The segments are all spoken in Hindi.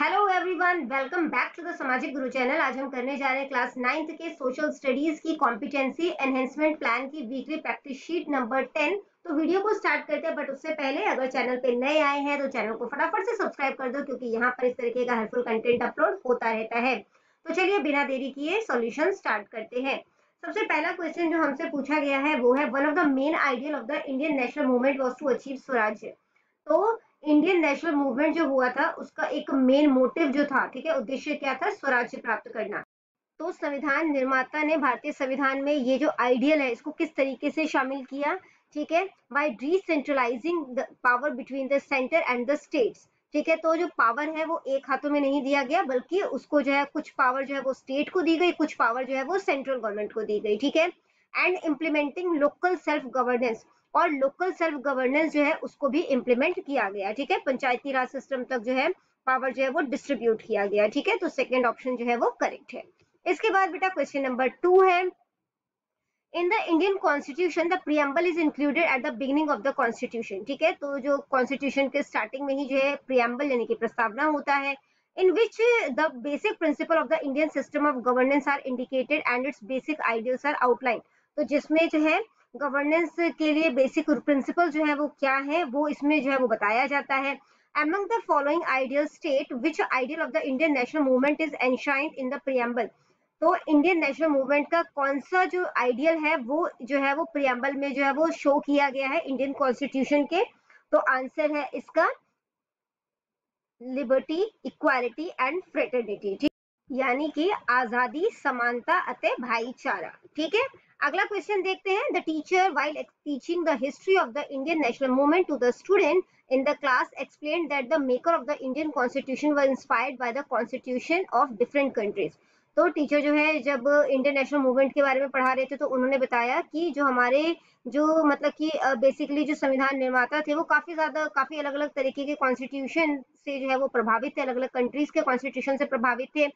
Hello everyone, welcome back to the Samajik Guru channel. आज हम करने जा रहे हैं क्लास 9th के सोशल स्टडीज की कॉम्पिटेंसी एनहेंसमेंट प्लान की वीकली प्रैक्टिस शीट नंबर 10। तो वीडियो को स्टार्ट करते हैं, बट उससे पहले अगर चैनल पे नए आए हैं तो चैनल को फटाफट से सब्सक्राइब कर दो, क्योंकि यहाँ पर इस तरीके का हेल्पफुल कंटेंट अपलोड होता रहता है। तो चलिए बिना देरी किए सोल्यूशन स्टार्ट करते हैं। सबसे पहला क्वेश्चन जो हमसे पूछा गया है वो है, one of the main ideal of the Indian national movement was to achieve Swarajya. तो इंडियन नेशनल मूवमेंट जो हुआ था उसका एक मेन मोटिव जो था, ठीक है, उद्देश्य क्या था? स्वराज्य प्राप्त करना। तो संविधान निर्माता ने भारतीय संविधान में ये जो आइडियल है इसको किस तरीके से शामिल किया, ठीक है, by decentralising the power between the centre and the states. ठीक है, तो जो पावर है वो एक हाथों में नहीं दिया गया, बल्कि उसको जो है कुछ पावर जो है वो स्टेट को दी गई, कुछ पावर जो है वो सेंट्रल गवर्नमेंट को दी गई। ठीक है, and implementing local self governance, और लोकल सेल्फ गवर्नेंस जो है उसको भी इम्प्लीमेंट किया गया। ठीक है, पंचायती राज सिस्टम तक जो है पावर जो है वो डिस्ट्रीब्यूट किया गया। ठीक है, तो सेकंड ऑप्शन जो है वो करेक्ट है। इसके बाद बेटा क्वेश्चन नंबर 2 है, in the Indian constitution the preamble is included at the beginning of the constitution. ठीक है, तो जो कॉन्स्टिट्यूशन के स्टार्टिंग में ही जो है प्रीएम्बल यानी कि प्रस्तावना होता है। In which the basic principle of the Indian system of governance are indicated and its basic ideals are outline. तो जिसमें जो है गवर्नेंस के लिए बेसिक प्रिंसिपल जो है वो क्या है वो इसमें जो है वो बताया जाता है। Among the following ideal state which ideal of the Indian national movement is enshrined in the preamble. तो इंडियन नेशनल मूवमेंट का कौन सा जो आइडियल है वो जो है वो प्रीएम्बल में जो है वो शो किया गया है इंडियन कॉन्स्टिट्यूशन के। तो आंसर है इसका लिबर्टी, इक्वालिटी एंड फ्रेटर्निटी, यानी कि आजादी, समानता अतः भाईचारा। ठीक है, अगला क्वेश्चन देखते हैं। The teacher while teaching the history of the Indian national movement to the student in the class explain that the maker of the Indian constitution were inspired by the constitution of different countries. तो टीचर जो है जब इंडियन नेशनल मूवमेंट के बारे में पढ़ा रहे थे तो उन्होंने बताया कि जो हमारे जो मतलब कि बेसिकली जो संविधान निर्माता थे वो काफी अलग अलग तरीके के कॉन्स्टिट्यूशन से जो है वो प्रभावित थे, अलग अलग कंट्रीज के कॉन्स्टिट्यूशन से प्रभावित थे,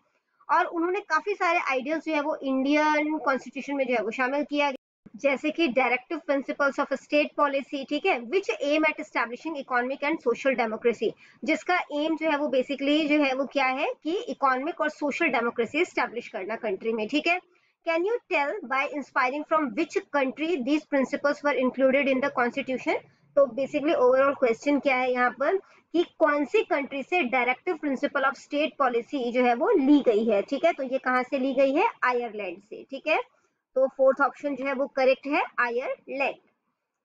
और उन्होंने काफी सारे आइडियल्स जो है वो इंडियन कॉन्स्टिट्यूशन में जो है वो शामिल किया गया, जैसे कि directive principles of state policy, ठीक है, which aim at establishing economic and social democracy, जिसका एम जो है वो बेसिकली जो है वो क्या है कि इकोनॉमिक और सोशल डेमोक्रेसी एस्टैब्लिश करना कंट्री में। ठीक है, can you tell by inspiring from which country these principles were included in the constitution. तो बेसिकली ओवरऑल क्वेश्चन क्या है यहाँ पर कि कौन सी कंट्री से directive principle of state policy जो है वो ली गई है। ठीक है, तो ये कहाँ से ली गई है? आयरलैंड से। ठीक है, तो फोर्थ ऑप्शन जो है वो करेक्ट है, आयरलैंड।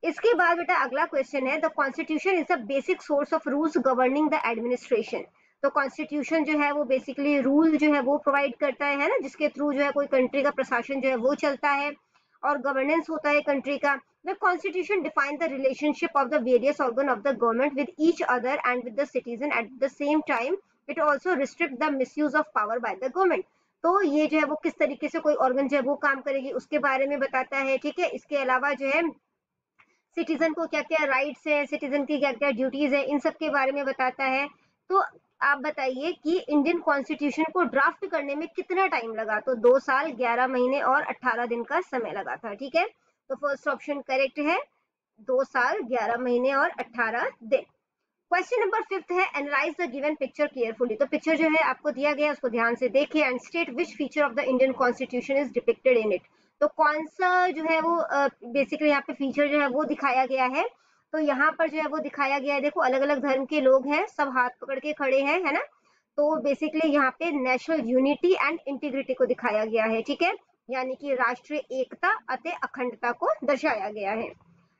इसके बाद बेटा अगला क्वेश्चन है, the constitution is the basic source of rules governing the administration. तो कॉन्स्टिट्यूशन जो है वो बेसिकली रूल जो है वो प्रोवाइड करता है ना, जिसके थ्रू जो है कोई कंट्री का प्रशासन जो है वो चलता है और गवर्नेंस होता है कंट्री का। The Constitution defines the relationship of the various organ of the government with each other and with the citizen at the same time. It also restricts the misuse of power by the government. तो ये जो है वो किस तरीके से कोई organ जो है वो काम करेगी उसके बारे में बताता है। ठीक है, इसके अलावा जो है citizen को क्या क्या rights है, citizen की क्या क्या duties है, इन सब के बारे में बताता है। तो आप बताइए कि इंडियन कॉन्स्टिट्यूशन को ड्राफ्ट करने में कितना टाइम लगा? तो 2 साल 11 महीने और 18 दिन का समय लगा था। ठीक है, तो फर्स्ट ऑप्शन करेक्ट है, 2 साल 11 महीने और 18 दिन। क्वेश्चन नंबर 5 है, analyse the given picture carefully. तो पिक्चर जो है आपको दिया गया उसको ध्यान से देखिए, and state which feature of the Indian constitution is depicted in it. तो कौन सा जो है वो बेसिकली यहाँ पे फीचर जो है वो दिखाया गया है। तो यहाँ पर जो है वो दिखाया गया है, देखो अलग अलग धर्म के लोग हैं, सब हाथ पकड़ के खड़े हैं, है ना। तो बेसिकली यहाँ पे नेशनल यूनिटी एंड इंटीग्रिटी को दिखाया गया है। ठीक है, यानी कि राष्ट्रीय एकता अतः अखंडता को दर्शाया गया है।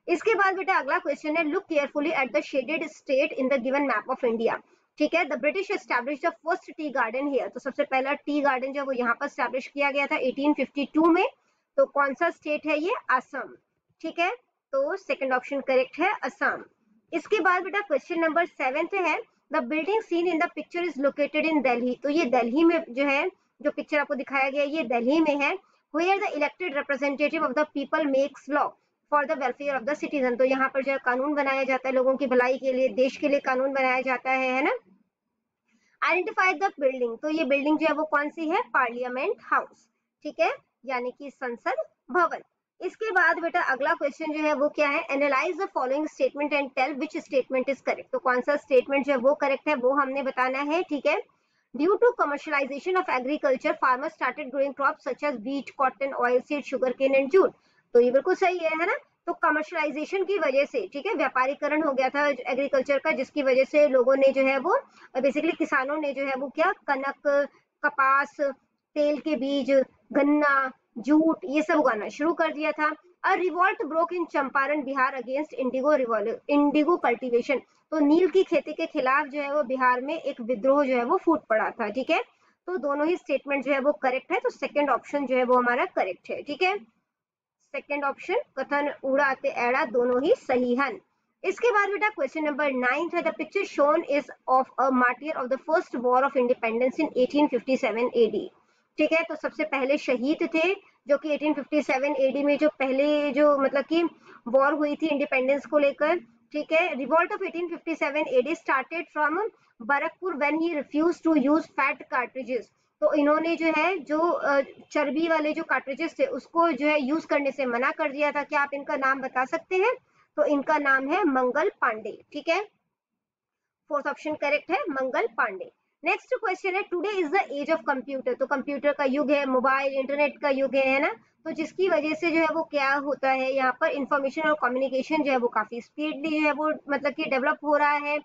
इसके बाद बेटा अगला क्वेश्चन है, look carefully at the shaded state in the given map of India. ठीक है, the British established the first tea garden here. तो सबसे पहला टी गार्डन जो है वो यहाँ पर एस्टैब्लिश किया गया था 1852 में। तो कौन सा स्टेट है ये? असम। ठीक है, तो सेकंड ऑप्शन करेक्ट है, असम। इसके बाद बेटा क्वेश्चन नंबर 7 है, the building seen in the picture is located in Delhi. तो ये दिल्ली में जो है जो पिक्चर आपको दिखाया गया ये दिल्ली में है। Where the elected representative of the people makes law for the welfare of the citizen. तो यहाँ पर जो कानून बनाया जाता है लोगों की भलाई के लिए, देश के लिए कानून बनाया जाता है ना। Identify the building. तो ये building जो है वो कौन सी है? Parliament House. ठीक है, यानी कि संसद भवन। इसके बाद बेटा अगला क्वेश्चन जो है वो क्या है? Analyze the following statement and tell which statement is correct. तो कौन सा statement जो है वो correct है वो हमने बताना है। ठीक है, Due to commercialization of agriculture, farmers started growing crops such as wheat, cotton, oilseed, sugarcane and jute. तो ये बिल्कुल सही है ना। तो कमर्शलाइजेशन की वजह से, ठीक है, व्यापारीकरण हो गया था एग्रीकल्चर का, जिसकी वजह से लोगों ने जो है वो बेसिकली किसानों ने जो है वो क्या, कनक, कपास, तेल के बीज, गन्ना, जूट ये सब उगाना शुरू कर दिया था। A revolt broke in Champaran Bihar against indigo cultivation. तो नील की खेती के खिलाफ जो है वो बिहार में एक विद्रोह जो है वो फूट पड़ा था, ठीक है। तो दोनों ही स्टेटमेंट जो है वो करेक्ट है, तो सेकंड ऑप्शन जो है वो हमारा करेक्ट है, ठीक है। सेकंड ऑप्शन कथन उड़ाते ऐड़ा दोनों ही सही हैं। इसके बाद बेटा क्वेश्चन नंबर 9 है, the picture shown is of a martyr of the first war of independence in 1857 AD, ठीक है। तो सबसे पहले शहीद थे जो कि 1857 एडी में जो पहले जो मतलब कि वॉर हुई थी इंडिपेंडेंस को लेकर, ठीक है। Revolt of 1857 AD started from Barrackpore when he refuse to use fat cartridges. तो इन्होंने जो है जो चर्बी वाले जो कार्ट्रिजेस थे उसको जो है यूज करने से मना कर दिया था। क्या आप इनका नाम बता सकते हैं? तो इनका नाम है मंगल पांडे, ठीक है। फोर्थ ऑप्शन करेक्ट है, मंगल पांडे। नेक्स्ट क्वेश्चन है, today is the age of computer. तो कंप्यूटर का युग है, मोबाइल इंटरनेट का युग है ना। तो जिसकी वजह से जो है वो क्या होता है यहाँ पर, इंफॉर्मेशन और कम्युनिकेशन जो है वो काफी स्पीडली जो है वो मतलब कि डेवलप हो रहा है।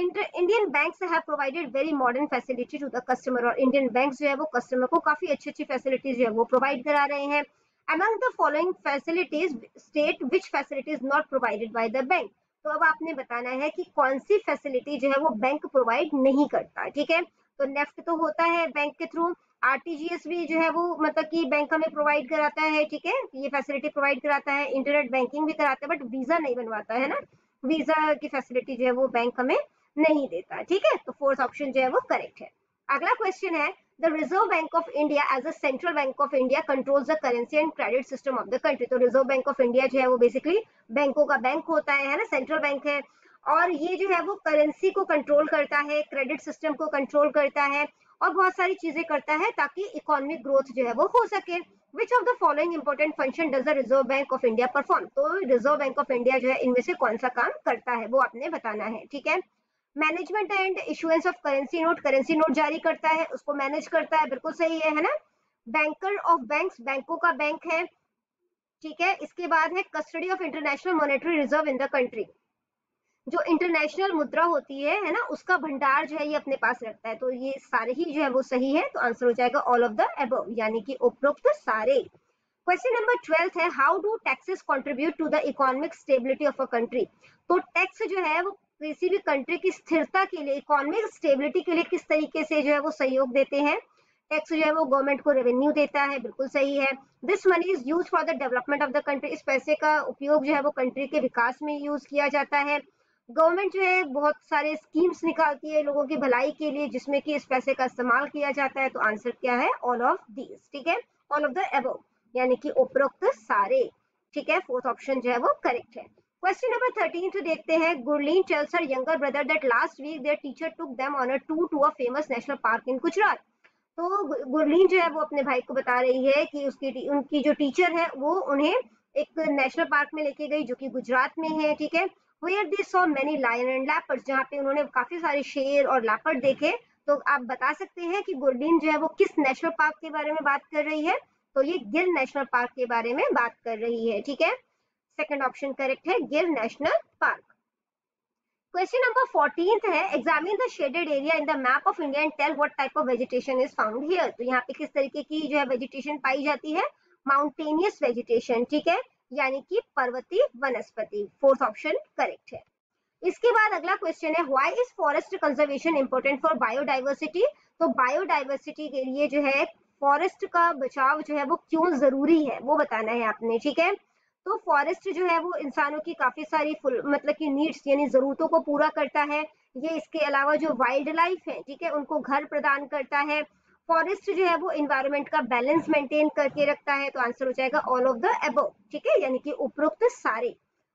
Indian banks have provided very modern facility to the customer. और इंडियन बैंक जो है वो कस्टमर को काफी अच्छी अच्छी फैसिलिटीज जो है वो प्रोवाइड करा रहे हैं। Among the following facilities state which facilities not provided by the bank. तो अब आपने बताना है कि कौन सी फैसिलिटी जो है वो बैंक प्रोवाइड नहीं करता, ठीक है। तो नेफ्ट तो होता है बैंक के थ्रू, आरटीजीएस भी जो है वो मतलब कि बैंक हमें प्रोवाइड कराता है, ठीक है, ये फैसिलिटी प्रोवाइड कराता है, इंटरनेट बैंकिंग भी कराता है, बट वीजा नहीं बनवाता है ना, वीजा की फैसिलिटी जो है वो बैंक हमें नहीं देता, ठीक है। तो फोर्थ ऑप्शन जो है वो करेक्ट है। अगला क्वेश्चन है, the reserve bank of India as a central bank of India controls the currency and credit system of the country. तो रिजर्व बैंक ऑफ इंडिया जो है वो बेसिकली बैंकों का बैंक होता है ना, सेंट्रल बैंक है, और ये जो है वो करेंसी को कंट्रोल करता है, क्रेडिट सिस्टम को कंट्रोल करता है और बहुत सारी चीजें करता है ताकि इकोनॉमिक ग्रोथ जो है वो हो सके। Which of the following important function does the reserve bank of India perform. तो रिजर्व बैंक ऑफ इंडिया जो है इनमें से कौन सा काम करता है वो आपने बताना है, ठीक है। Management and issuance of currency note जारी करता है, उसको मैनेज करता है, बिल्कुल सही है ना। बैंकर ऑफ बैंक्स, बैंकों का बैंक है, ठीक है। इसके बाद है custody of international monetary reserve in the country. जो इंटरनेशनल मुद्रा होती है ना, उसका भंडार जो है ये अपने पास रखता है। तो ये सारे ही जो है वो सही है, तो आंसर हो जाएगा ऑल ऑफ द अबव, यानी कि उपरोक्त सारे। क्वेश्चन नंबर 12 है, how do taxes contribute to the economic stability of a country. तो टैक्स जो है वो किसी भी कंट्री की स्थिरता के लिए, इकोनॉमिक स्टेबिलिटी के लिए किस तरीके से जो है वो सहयोग देते हैं। टैक्स जो है वो गवर्नमेंट को रेवेन्यू देता है, बिल्कुल सही है। This money is use for the development of the country. इस पैसे का उपयोग जो है वो कंट्री के विकास में यूज किया जाता है। गवर्नमेंट जो है बहुत सारे स्कीम्स निकालती है लोगों की भलाई के लिए, जिसमें कि इस पैसे का इस्तेमाल किया जाता है। तो आंसर क्या है, ऑल ऑफ दीज, ठीक है, ऑल ऑफ द अबव, यानी कि उपरोक्त सारे, ठीक है। फोर्थ ऑप्शन जो है वो करेक्ट है। क्वेश्चन नंबर 13 तो देखते हैं, Gurleen tells her younger brother that last week their teacher took them on a tour to a famous national park in Gujarat. तो गुरलीन जो है वो अपने भाई को बता रही है कि उनकी जो टीचर है वो उन्हें एक नेशनल पार्क में लेके गई जो कि गुजरात में है, ठीक है। Where they saw many lion and leopards, जहाँ पे उन्होंने काफी सारे शेर और लैपर्ड देखे। तो आप बता सकते हैं कि गुरलीन जो है वो किस नेशनल पार्क के बारे में बात कर रही है। तो ये गिर नेशनल पार्क के बारे में बात कर रही है, ठीक है। सेकंड ऑप्शन करेक्ट है, Gir national park. Question number 14 है, examine the shaded area in the map of India and tell what type of vegetation is found here. तो यहाँ पे किस तरीके की जो है वेजिटेशन पाई जाती है, माउंटेनियस वेजिटेशन, ठीक है, यानी कि पर्वतीय वनस्पति। फोर्थ ऑप्शन करेक्ट है। इसके बाद अगला क्वेश्चन है, why is forest conservation important for biodiversity. तो बायोडाइवर्सिटी के लिए जो है फॉरेस्ट का बचाव जो है वो क्यों जरूरी है वो बताना है आपने, ठीक है। तो फॉरेस्ट जो है वो इंसानों की काफी सारी मतलब कि नीड्स यानी जरूरतों को पूरा करता है। ये इसके अलावा जो वाइल्ड लाइफ है, ठीक है, उनको घर प्रदान करता है। फॉरेस्ट जो है वो एनवायरमेंट का बैलेंस मेंटेन करके रखता है। तो आंसर हो जाएगा ऑल ऑफ द अबव, ठीक है, यानी कि उपरोक्त सारे।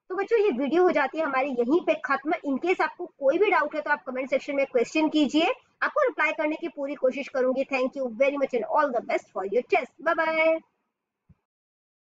तो बच्चों ये वीडियो हो जाती है हमारी यहीं पे खत्म। इनकेस आपको कोई भी डाउट है तो आप कमेंट सेक्शन में क्वेश्चन कीजिए, आपको रिप्लाई करने की पूरी कोशिश करूंगी। Thank you very much and all the best for your test. Bye bye.